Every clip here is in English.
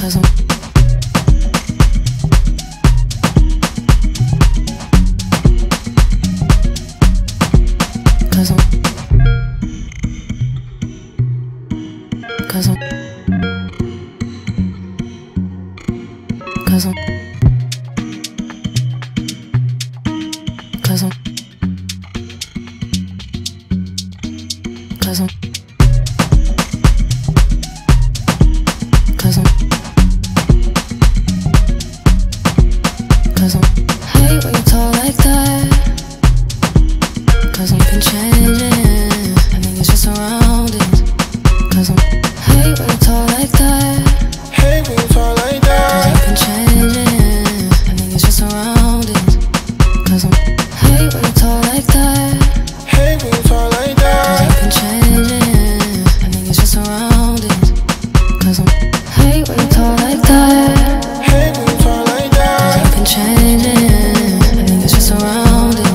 présent. Présent. Présent. Présent. Présent. Présent. Présent. Présent. Hate when you talk like that. Cause I've been changing, I think it's just surrounded. Cause I hate when you talk like that. Hate when you talk like that. Cause I've been changing, I think it's just surrounded. Cause I hate when you talk like that. Hate when you talk like that. Cause I've been changing, I think it's just surrounded. Cause I hate when you talk like that. Hate when you talk like that. Cause I've been changing, I think it's just surrounded.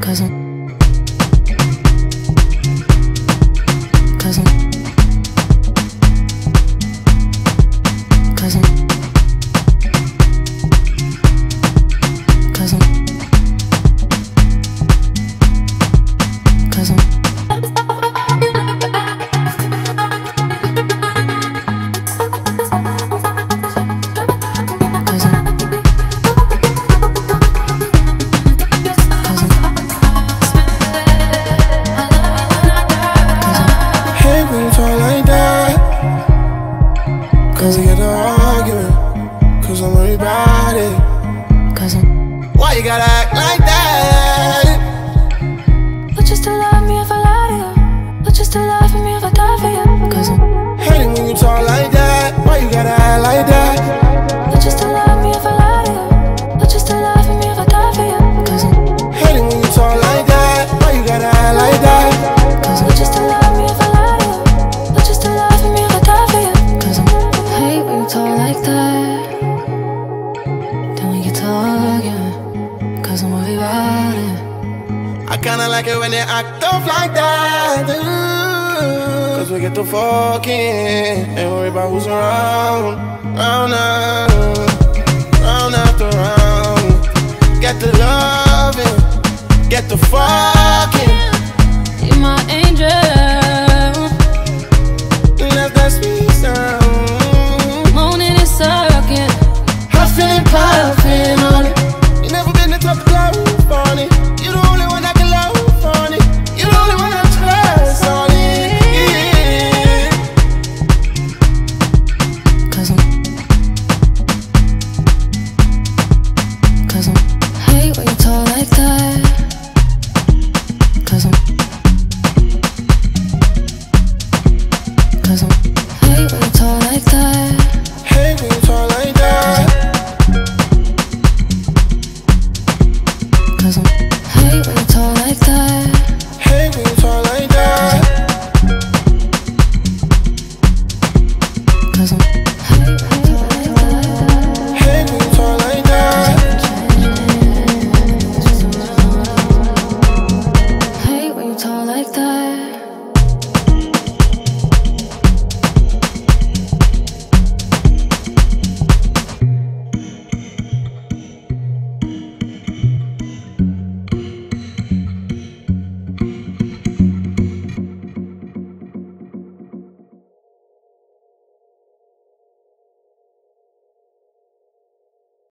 Présent. Présent. Présent. Présent. Présent. Cause I get an argument, cause I'm worried about it. Cause I'm, why you gotta act like that? Would you still love me if I lie to you? Would you still love me if I die for you? Cause I'm hating when you talk like that. Why you gotta act like that? Would you still love me if I lie to you? Would you still love me if I die for you? Cause I'm hating when you talk like that. Why you gotta act like that? Cause would you still love me if I lie to you? Would you still love me if I die for you? Talk like that, then when you talking, cause I'm worried about it. I kinda like it when they act off like that, ooh. Cause we get to fucking, ain't worried about who's around. Round up, round after round. Get to loving, get to fucking. You're my angel, let that sweet sound. Feeling powerful on it. You never been the top of love on it. You the only one I can love on it. You the only one I trust on it. Yeah. Cause I'm, cause I hate when you talk like that. Cause I'm, cause I hate when you talk like that. Hate when you talk like that. Cause I hate when you talk like that.